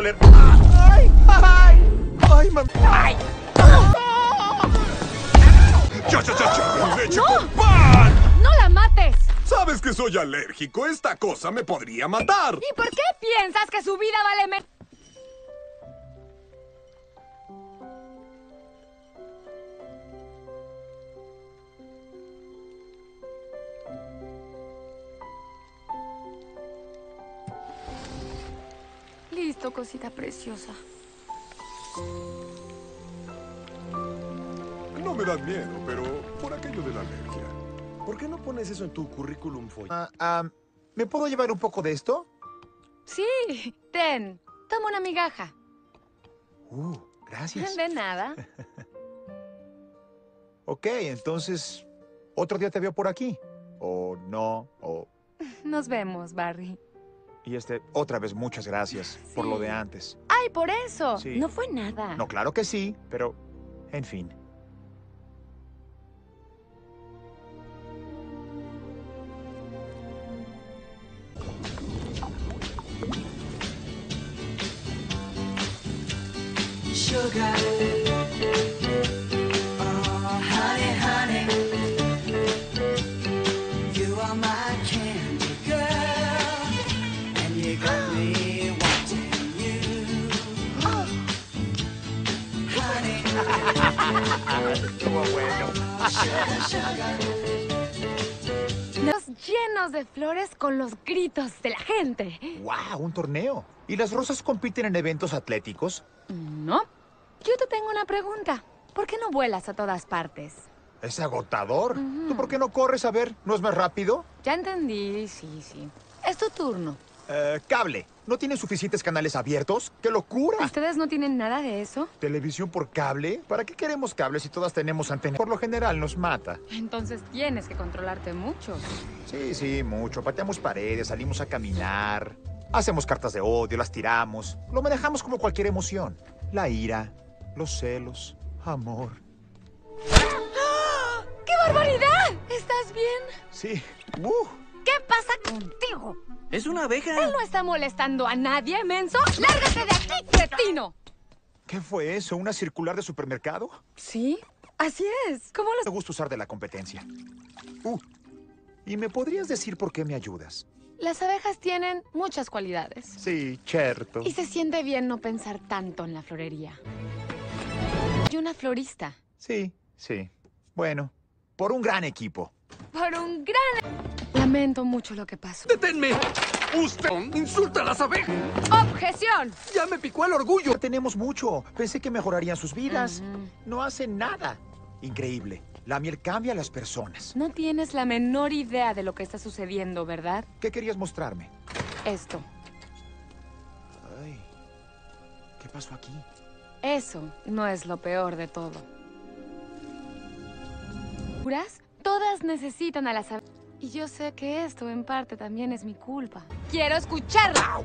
doler. ¡Ay! ¡Ay! ¡Ay, mamá! ¡Ay! ¡Cha, cha, cha, cha! ¡Leche con pan! ¡No la mates! ¿Sabes que soy alérgico? Esta cosa me podría matar. ¿Y por qué piensas que su vida vale menos? Listo, cosita preciosa. No me dan miedo, pero por aquello de la alergia. ¿Por qué no pones eso en tu currículum, Foy? ¿Me puedo llevar un poco de esto? Sí, ten. Toma una migaja. Gracias. De nada. Ok, entonces, otro día te veo por aquí. O no, o... Nos vemos, Barry. Y otra vez, muchas gracias por lo de antes. ¡Ay, por eso! Sí. No fue nada. No, claro que sí, pero, en fin. Sugar, oh, honey, honey, you are my candy girl, and you got me wanting you, honey. Nos llenos de flores con los gritos de la gente. ¡Wow! Un torneo. ¿Y las rosas compiten en eventos atléticos? No. Yo te tengo una pregunta. ¿Por qué no vuelas a todas partes? Es agotador. ¿Tú por qué no corres? A ver, ¿no es más rápido? Ya entendí, sí. Es tu turno. Cable. ¿No tienen suficientes canales abiertos? ¡Qué locura! ¿Ustedes no tienen nada de eso? ¿Televisión por cable? ¿Para qué queremos cables si todas tenemos antenas? Por lo general nos mata. Entonces tienes que controlarte mucho. Sí, mucho. Pateamos paredes, salimos a caminar. Hacemos cartas de odio, las tiramos. Lo manejamos como cualquier emoción. La ira, los celos, amor. ¡Ah! ¡Qué barbaridad! ¿Estás bien? Sí. ¿Qué pasa contigo? Es una abeja. Él no está molestando a nadie, menso. ¡Lárgate de aquí, cretino! ¿Qué fue eso? ¿Una circular de supermercado? Sí, así es. ¿Cómo los...? Me gusta usar de la competencia. ¿Y me podrías decir por qué me ayudas? Las abejas tienen muchas cualidades. Sí, cierto. Y se siente bien no pensar tanto en la florería. Y una florista. Sí. Bueno, por un gran equipo. Lamento mucho lo que pasó. ¡Deténme! ¡Usted insulta a las abejas! ¡Objeción! ¡Ya me picó el orgullo! Tenemos mucho. Pensé que mejorarían sus vidas. No hacen nada. Increíble. La miel cambia a las personas. No tienes la menor idea de lo que está sucediendo, ¿verdad? ¿Qué querías mostrarme? Esto. Ay, ¿qué pasó aquí? Eso no es lo peor de todo. ¿Juras? Todas necesitan a las... Y yo sé que esto, en parte, también es mi culpa. ¡Quiero escucharla!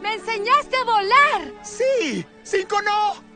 ¡Me enseñaste a volar! ¡Sí! ¡Cinco no!